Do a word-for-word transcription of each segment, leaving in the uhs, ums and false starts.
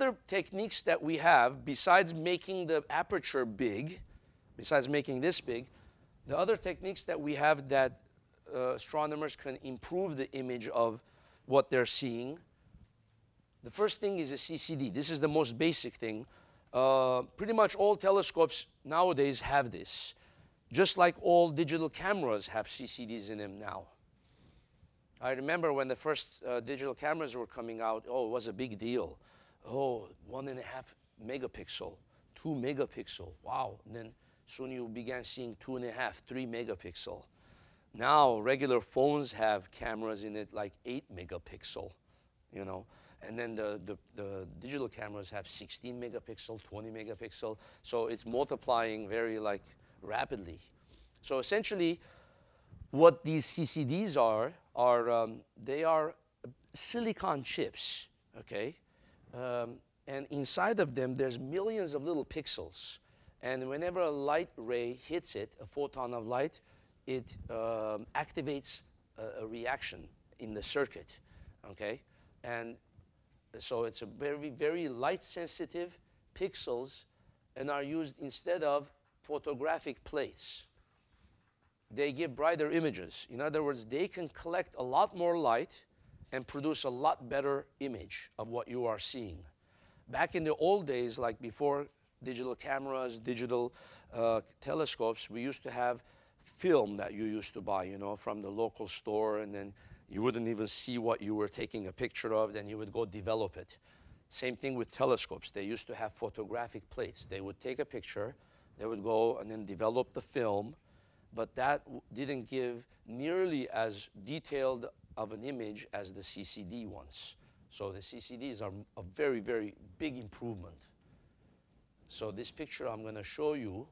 other techniques that we have, besides making the aperture big, besides making this big, the other techniques that we have that uh, astronomers can improve the image of what they're seeing, the first thing is a C C D. This is the most basic thing. Uh, pretty much all telescopes nowadays have this, just like all digital cameras have C C Ds in them now. I remember when the first uh, digital cameras were coming out, oh, it was a big deal. Oh, one and a half megapixel, two megapixel, wow. And then soon you began seeing two and a half, three megapixel. Now regular phones have cameras in it like eight megapixel, you know. And then the, the, the digital cameras have sixteen megapixel, twenty megapixel. So it's multiplying very like rapidly. So essentially, what these C C Ds are, are um, they are silicon chips, okay? Um, and inside of them, there's millions of little pixels. And whenever a light ray hits it, a photon of light, it um, activates a, a reaction in the circuit, okay? And so it's a very, very light-sensitive pixels and are used instead of photographic plates. They give brighter images. In other words, they can collect a lot more light and produce a lot better image of what you are seeing. Back in the old days, like before digital cameras, digital uh, telescopes, we used to have film that you used to buy, you know, from the local store, and then you wouldn't even see what you were taking a picture of, then you would go develop it. Same thing with telescopes. They used to have photographic plates. They would take a picture, they would go and then develop the film, but that didn't give nearly as detailed of an image as the C C D ones. So the C C Ds are a very, very big improvement. So this picture I'm going to show you,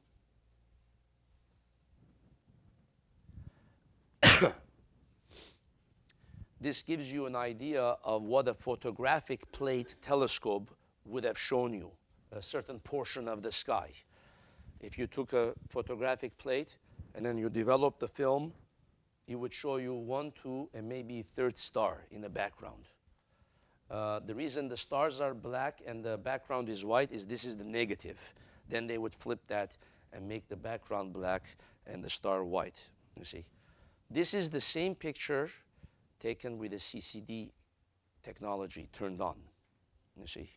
this gives you an idea of what a photographic plate telescope would have shown you, a certain portion of the sky. If you took a photographic plate and then you developed the film, it would show you one, two, and maybe third star in the background. Uh, the reason the stars are black and the background is white is this is the negative. Then they would flip that and make the background black and the star white, you see. This is the same picture taken with a C C D technology turned on, you see.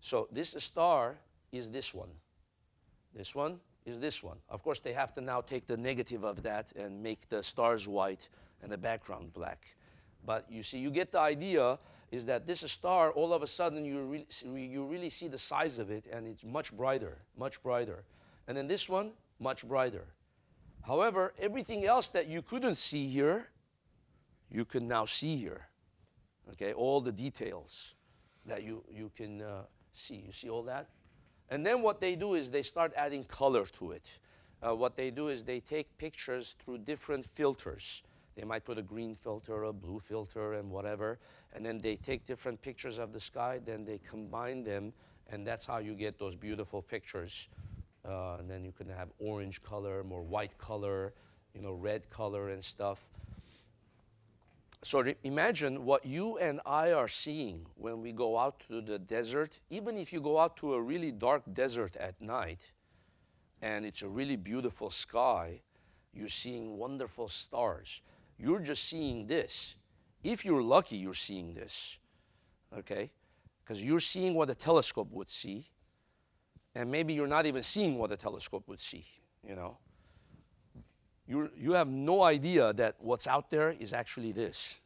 So this star is this one. This one is this one. Of course, they have to now take the negative of that and make the stars white and the background black. But you see, you get the idea is that this star, all of a sudden, you, re you really see the size of it, and it's much brighter, much brighter. And then this one, much brighter. However, everything else that you couldn't see here, you can now see here, okay? All the details that you, you can uh, see. You see all that? And then what they do is they start adding color to it. Uh, what they do is they take pictures through different filters. They might put a green filter, a blue filter, and whatever. And then they take different pictures of the sky, then they combine them, and that's how you get those beautiful pictures. Uh, and then you can have orange color, more white color, you know, red color and stuff. So imagine what you and I are seeing when we go out to the desert. Even if you go out to a really dark desert at night and it's a really beautiful sky, you're seeing wonderful stars. You're just seeing this. If you're lucky, you're seeing this, okay? Because you're seeing what a telescope would see, and maybe you're not even seeing what a telescope would see, you know? You're, you have no idea that what's out there is actually this,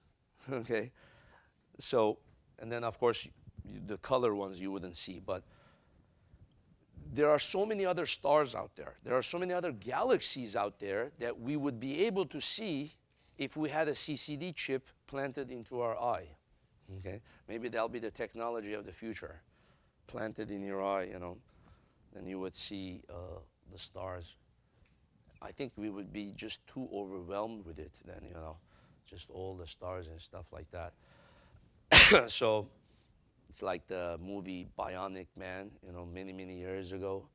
okay? So, and then of course, you, the color ones you wouldn't see, but there are so many other stars out there. There are so many other galaxies out there that we would be able to see if we had a C C D chip planted into our eye, okay? Maybe that'll be the technology of the future. Planted in your eye, you know, then you would see uh, the stars. I think we would be just too overwhelmed with it then, you know, just all the stars and stuff like that. So it's like the movie Bionic Man, you know, many, many years ago.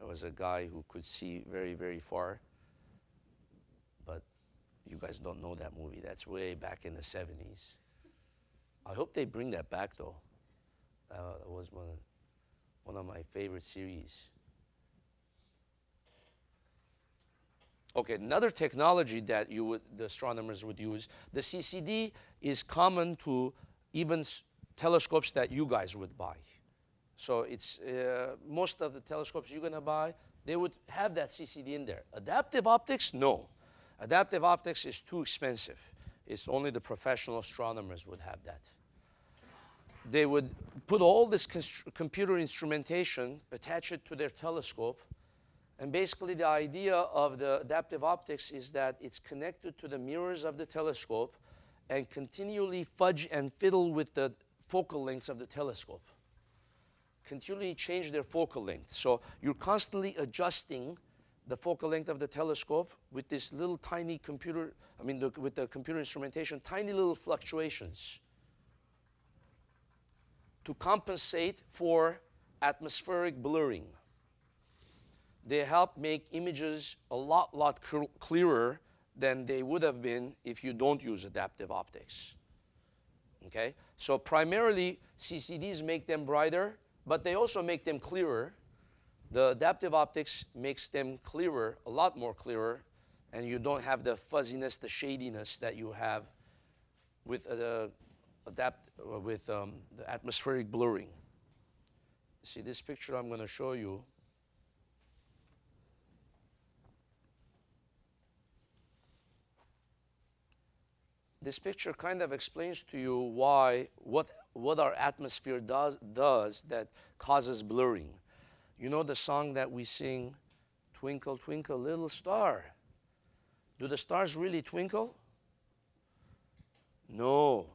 There was a guy who could see very, very far. But you guys don't know that movie. That's way back in the seventies. I hope they bring that back, though. uh, that was one, one of my favorite series. Okay, another technology that you would, the astronomers would use, the C C D is common to even telescopes that you guys would buy. So it's, uh, most of the telescopes you're gonna buy, they would have that C C D in there. Adaptive optics, no. Adaptive optics is too expensive. It's only the professional astronomers would have that. They would put all this computer instrumentation, attach it to their telescope, and basically the idea of the adaptive optics is that it's connected to the mirrors of the telescope and continually fudge and fiddle with the focal lengths of the telescope. Continually change their focal length. So you're constantly adjusting the focal length of the telescope with this little tiny computer, I mean, the, with the computer instrumentation, tiny little fluctuations to compensate for atmospheric blurring. They help make images a lot, lot clearer than they would have been if you don't use adaptive optics, okay? So primarily, C C Ds make them brighter, but they also make them clearer. The adaptive optics makes them clearer, a lot more clearer, and you don't have the fuzziness, the shadiness that you have with, uh, adapt, uh, with um, the atmospheric blurring. See, this picture I'm going to show you. This picture kind of explains to you why, what, what our atmosphere does, does that causes blurring. You know the song that we sing, Twinkle, Twinkle, Little Star. Do the stars really twinkle? No.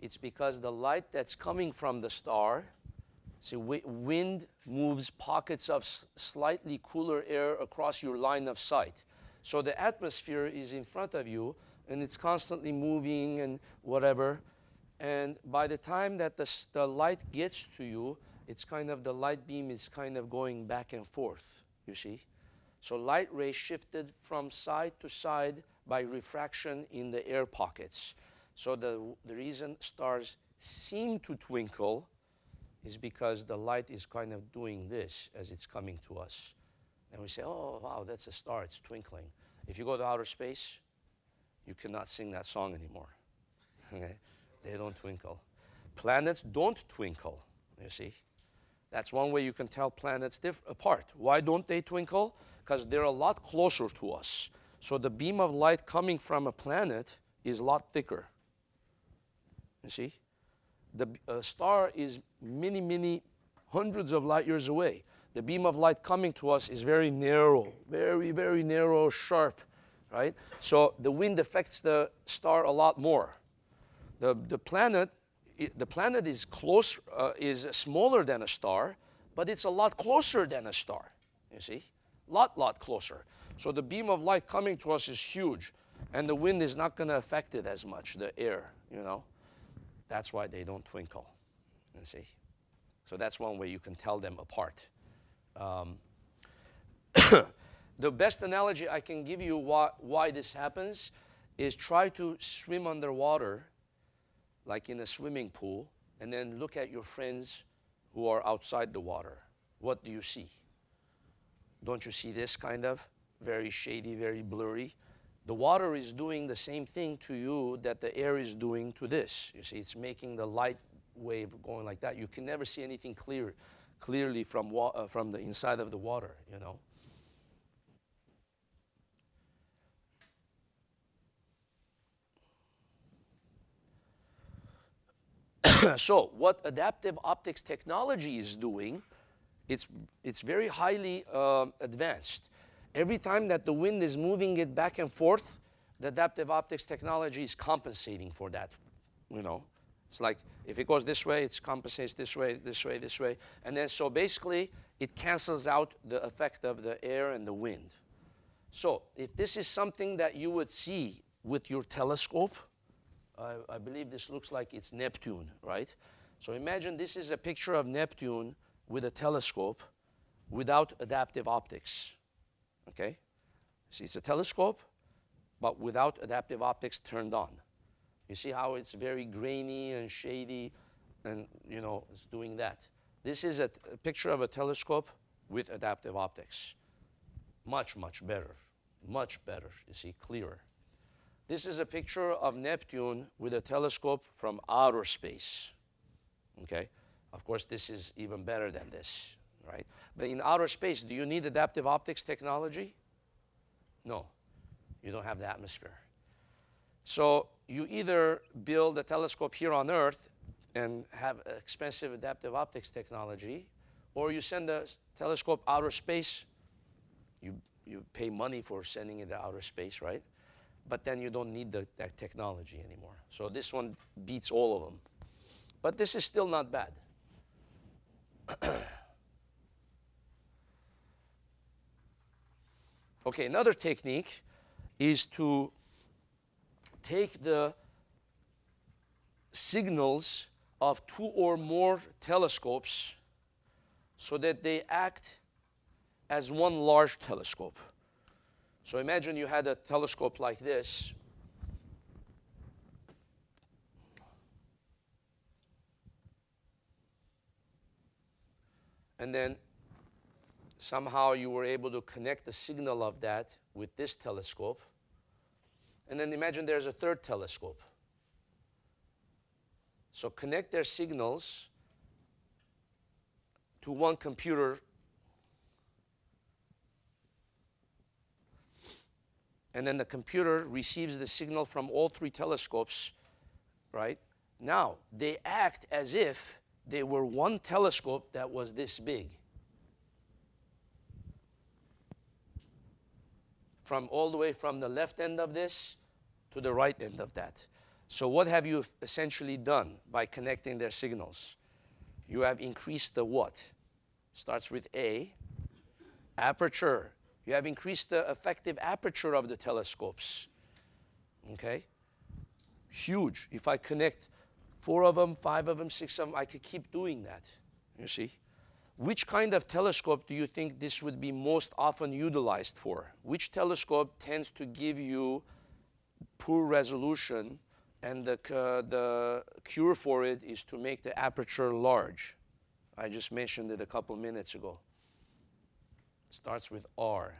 It's because the light that's coming from the star, see, w wind moves pockets of s slightly cooler air across your line of sight. So the atmosphere is in front of you, and it's constantly moving and whatever. And by the time that the, the light gets to you, it's kind of the light beam is kind of going back and forth, you see? So light rays shifted from side to side by refraction in the air pockets. So the, the reason stars seem to twinkle is because the light is kind of doing this as it's coming to us. And we say, oh, wow, that's a star, it's twinkling. If you go to outer space, you cannot sing that song anymore, okay? They don't twinkle. Planets don't twinkle, you see? That's one way you can tell planets apart. Why don't they twinkle? Because they're a lot closer to us. So the beam of light coming from a planet is a lot thicker. You see? The uh, star is many, many hundreds of light years away. The beam of light coming to us is very narrow, very, very narrow, sharp, right? So the wind affects the star a lot more. The, the planet It, the planet is close, uh, is smaller than a star, but it's a lot closer than a star, you see? Lot, lot closer. So the beam of light coming to us is huge, and the wind is not gonna affect it as much, the air, you know? That's why they don't twinkle, you see? So that's one way you can tell them apart. Um, the best analogy I can give you why, why this happens is try to swim underwater like in a swimming pool, and then look at your friends who are outside the water. What do you see? Don't you see this kind of? Very shady, very blurry. The water is doing the same thing to you that the air is doing to this. You see, it's making the light wave going like that. You can never see anything clear, clearly from, wa uh, from the inside of the water, you know? So what adaptive optics technology is doing, it's, it's very highly uh, advanced. Every time that the wind is moving it back and forth, the adaptive optics technology is compensating for that, you know. It's like if it goes this way, it compensates this way, this way, this way. And then so basically it cancels out the effect of the air and the wind. So if this is something that you would see with your telescope, I, I believe this looks like it's Neptune, right? So imagine this is a picture of Neptune with a telescope without adaptive optics, okay? See, it's a telescope, but without adaptive optics turned on. You see how it's very grainy and shady, and you know, it's doing that. This is a, a picture of a telescope with adaptive optics. Much, much better, much better, you see, clearer. This is a picture of Neptune with a telescope from outer space, okay? Of course, this is even better than this, right? But in outer space, do you need adaptive optics technology? No, you don't have the atmosphere. So you either build a telescope here on Earth and have expensive adaptive optics technology, or you send the telescope outer space. You, you pay money for sending it to outer space, right? But then you don't need the, that technology anymore. So this one beats all of them. But this is still not bad. Okay, another technique is to take the signals of two or more telescopes so that they act as one large telescope. So imagine you had a telescope like this. And then somehow you were able to connect the signal of that with this telescope. And then imagine there's a third telescope. So connect their signals to one computer. And then the computer receives the signal from all three telescopes, right? Now, they act as if they were one telescope that was this big. From all the way from the left end of this to the right end of that. So what have you essentially done by connecting their signals? You have increased the what? Starts with A, aperture. You have increased the effective aperture of the telescopes, okay? Huge. If I connect four of them, five of them, six of them, I could keep doing that, you see? Which kind of telescope do you think this would be most often utilized for? Which telescope tends to give you poor resolution and the, uh, the cure for it is to make the aperture large? I just mentioned it a couple minutes ago. Starts with R.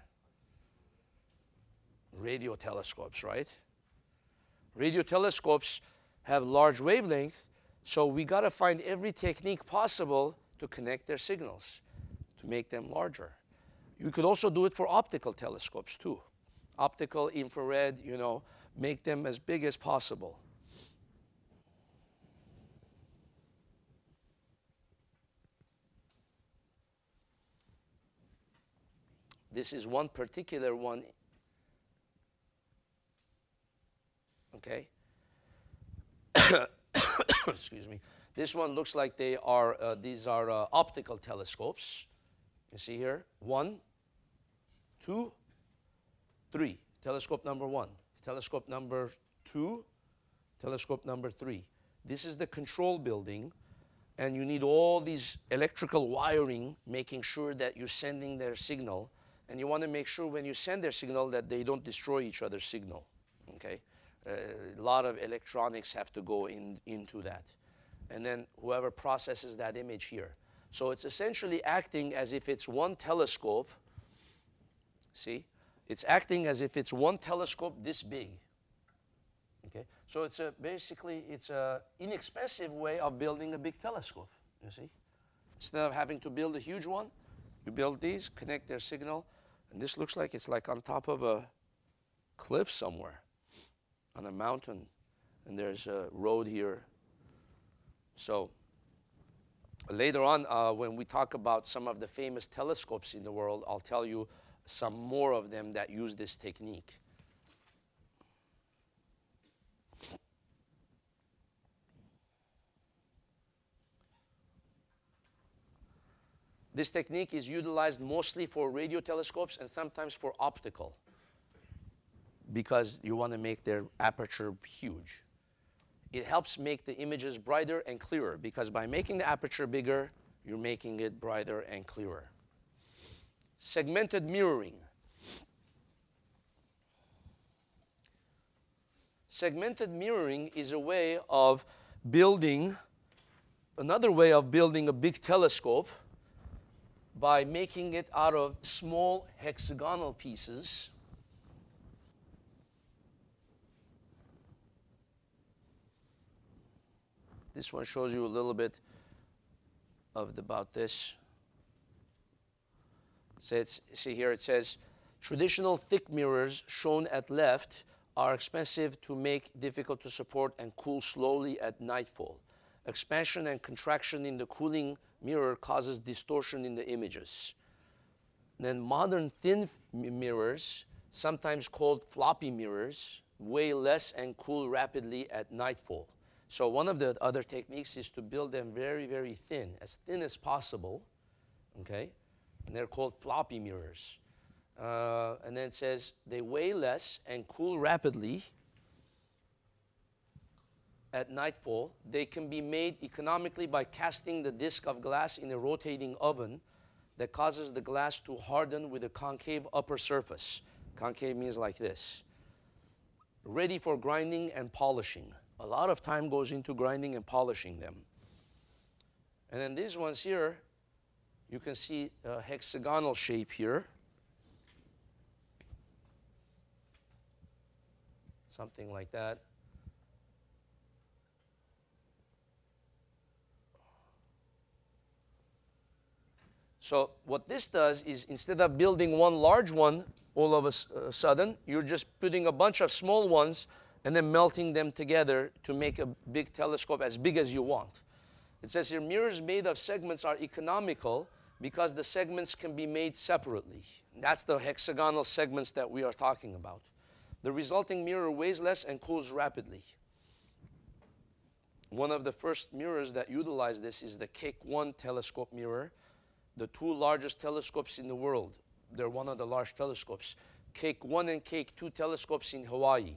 Radio telescopes, right? Radio telescopes have large wavelength, so we got to find every technique possible to connect their signals, to make them larger. You could also do it for optical telescopes too. Optical, infrared, you know, make them as big as possible. This is one particular one, okay? Excuse me. This one looks like they are, uh, these are uh, optical telescopes. You see here, one, two, three. Telescope number one, telescope number two, telescope number three. This is the control building. And you need all these electrical wiring, making sure that you're sending their signal. And you want to make sure when you send their signal that they don't destroy each other's signal, okay? Uh, a lot of electronics have to go in, into that. And then whoever processes that image here. So it's essentially acting as if it's one telescope, see? It's acting as if it's one telescope this big, okay? So it's a, basically, it's an inexpensive way of building a big telescope, you see? Instead of having to build a huge one, you build these, connect their signal. And this looks like it's like on top of a cliff somewhere, on a mountain. And there's a road here. So later on, uh, when we talk about some of the famous telescopes in the world, I'll tell you some more of them that use this technique. This technique is utilized mostly for radio telescopes and sometimes for optical, because you want to make their aperture huge. It helps make the images brighter and clearer, because by making the aperture bigger, you're making it brighter and clearer. Segmented mirroring. Segmented mirroring is a way of building another way of building a big telescope by making it out of small hexagonal pieces. This one shows you a little bit of the, about this. So it's, see here it says, traditional thick mirrors shown at left are expensive to make, difficult to support, and cool slowly at nightfall. Expansion and contraction in the cooling mirror causes distortion in the images. Then modern thin mirrors, sometimes called floppy mirrors, weigh less and cool rapidly at nightfall. So one of the other techniques is to build them very, very thin, as thin as possible, okay? And they're called floppy mirrors. Uh, and then it says they weigh less and cool rapidly at nightfall. They can be made economically by casting the disc of glass in a rotating oven that causes the glass to harden with a concave upper surface. Concave means like this. Ready for grinding and polishing. A lot of time goes into grinding and polishing them. And then these ones here, you can see a hexagonal shape here. Something like that. So what this does is, instead of building one large one all of a sudden, you're just putting a bunch of small ones and then melting them together to make a big telescope as big as you want. It says here, mirrors made of segments are economical because the segments can be made separately. That's the hexagonal segments that we are talking about. The resulting mirror weighs less and cools rapidly. One of the first mirrors that utilize this is the Keck One telescope mirror, the two largest telescopes in the world. They're one of the large telescopes. Keck One and Keck Two telescopes in Hawaii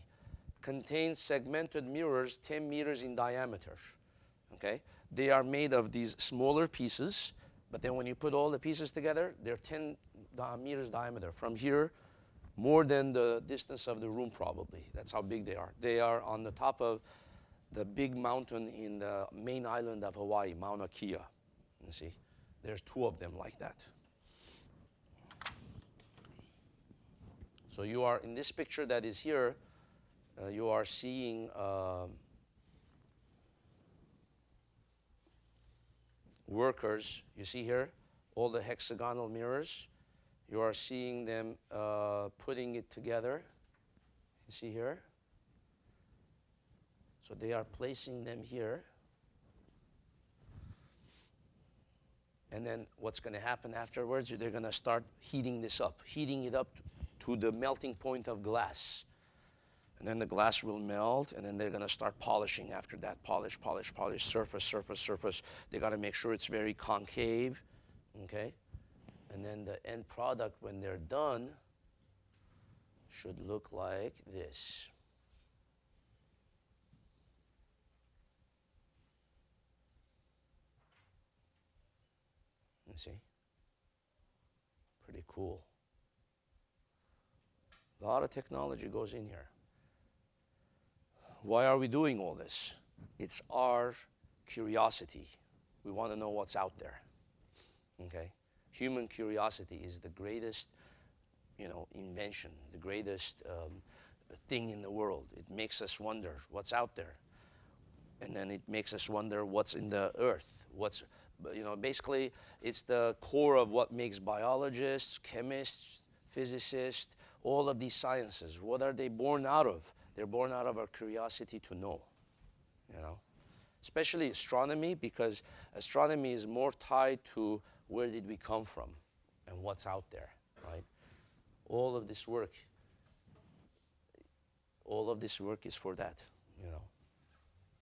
contain segmented mirrors ten meters in diameter, okay? They are made of these smaller pieces, but then when you put all the pieces together, they're ten meters diameter. From here, more than the distance of the room probably. That's how big they are. They are on the top of the big mountain in the main island of Hawaii, Mauna Kea. You see, there's two of them like that. So you are, in this picture that is here, Uh, you are seeing uh, workers. You see here all the hexagonal mirrors. You are seeing them uh, putting it together. You see here. So they are placing them here. And then what's going to happen afterwards, they're going to start heating this up, heating it up to the melting point of glass. And then the glass will melt, and then they're going to start polishing after that. Polish, polish, polish, surface, surface, surface. They got to make sure it's very concave, okay? And then the end product, when they're done, should look like this. You see? Pretty cool. A lot of technology goes in here. Why are we doing all this? It's our curiosity. We want to know what's out there, okay? Human curiosity is the greatest, you know, invention, the greatest um, thing in the world. It makes us wonder what's out there. And then it makes us wonder what's in the earth, what's, you know, basically it's the core of what makes biologists, chemists, physicists, all of these sciences. What are they born out of? They're born out of our curiosity to know, you know, especially astronomy, because astronomy is more tied to where did we come from and what's out there, right? All of this work, all of this work is for that, you know.